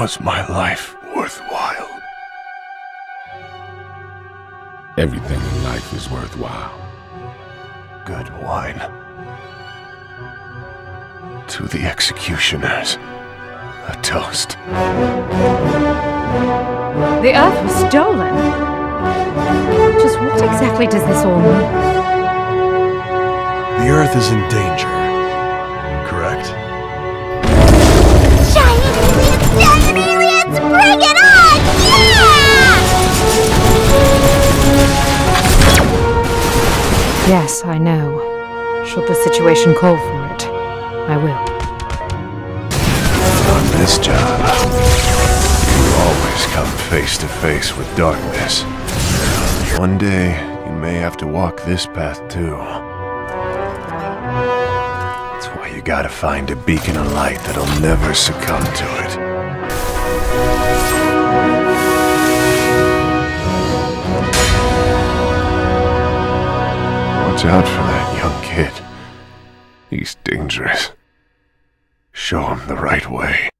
was my life worthwhile? Everything in life is worthwhile. Good wine. To the executioners, a toast. The Earth was stolen? Just what exactly does this all mean? The Earth is in danger, correct? Giant aliens! Bring it on! Yeah! Yes, I know. Should the situation call for it, I will. On this job, you always come face to face with darkness. One day, you may have to walk this path too. That's why you gotta find a beacon of light that'll never succumb to it. Watch out for that young kid. He's dangerous. Show him the right way.